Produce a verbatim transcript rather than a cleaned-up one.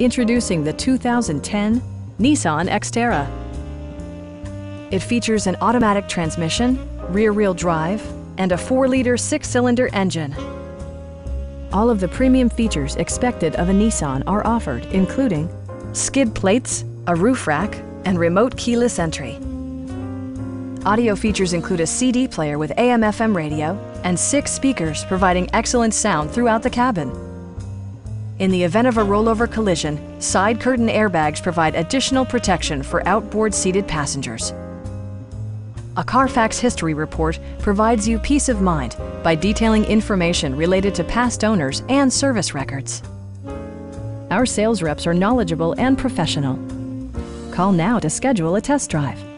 Introducing the two thousand ten Nissan Xterra. It features an automatic transmission, rear-wheel drive, and a four liter six cylinder engine. All of the premium features expected of a Nissan are offered, including skid plates, a roof rack, and remote keyless entry. Audio features include a C D player with A M F M radio and six speakers providing excellent sound throughout the cabin. In the event of a rollover collision, side curtain airbags provide additional protection for outboard seated passengers. A Carfax history report provides you peace of mind by detailing information related to past owners and service records. Our sales reps are knowledgeable and professional. Call now to schedule a test drive.